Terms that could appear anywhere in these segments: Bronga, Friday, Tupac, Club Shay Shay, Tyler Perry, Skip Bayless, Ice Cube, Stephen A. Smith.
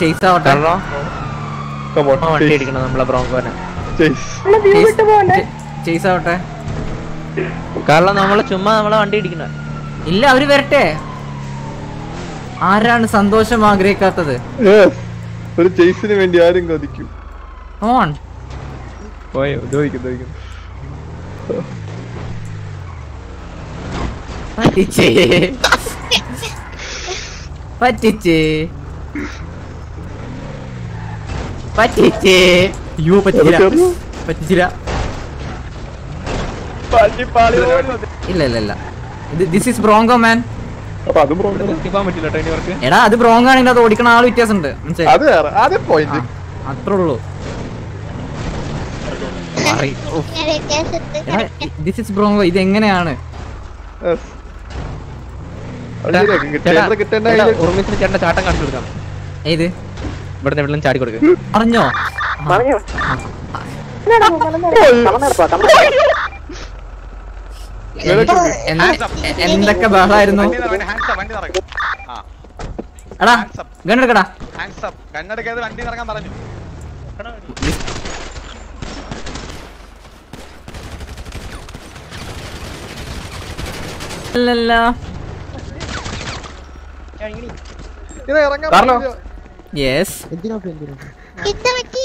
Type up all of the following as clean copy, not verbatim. chase out. Come on, come chase. Chase out. Carla, we are not going to This is Bronga, man. That's Bronga. That's Bronga. That's Bronga. That's the point. That's Bronga. This is Bronga. Yes. Okay. Yes, Thomas. I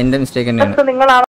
am not sure.